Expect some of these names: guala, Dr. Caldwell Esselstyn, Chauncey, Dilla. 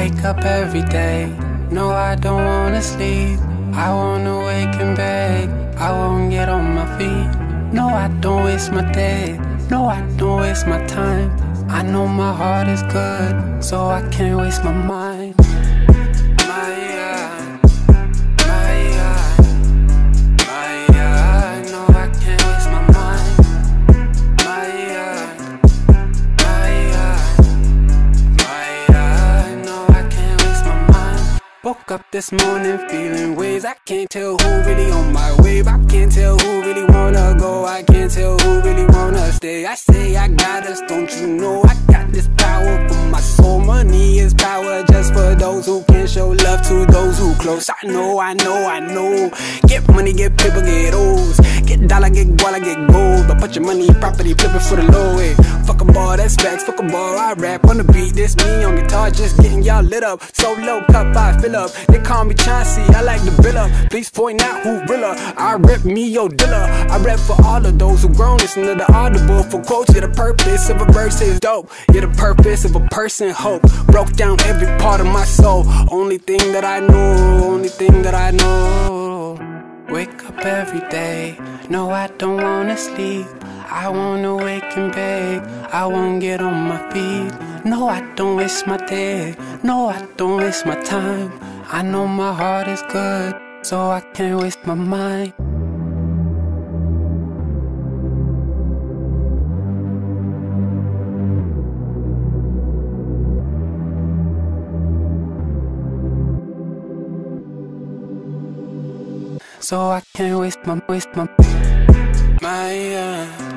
wake up every day. No, I don't wanna sleep. I wanna wake and beg. I won't get on my feet. No, I don't waste my day. No, I don't waste my time. I know my heart is good, so I can't waste my mind. Woke up this morning feeling waves. I can't tell who really on my wave. I can't tell who really wanna go. I can't tell who really wanna stay. I say I got us, don't you know I got this power for my soul. Money is power just for those who can show love to those who close. I know, I know, I know. Get money, get paper, get O's. Get dollar, get guala, get gold. But put your money in property, flip it for the low way. Fuck a ball, that's facts, fuck a ball. I rap on the beat, this me on guitar, just getting y'all lit up. So low cup, I feel up. They call me Chauncey, I like the Dilla. Please point out who realer. I rep me, yo Dilla. I rep for all of those who grown. Listen to the audible for quotes. Yeah, the purpose of a verse is dope. Yeah, the purpose of a person, hope. Broke down every part of my soul. Only thing that I know, only thing that I know. Wake up every day. No, I don't wanna sleep. I wanna wake and beg. I won't get on my feet. No, I don't waste my day. No, I don't waste my time. I know my heart is good, so I can't waste my mind. So I can't waste my mind.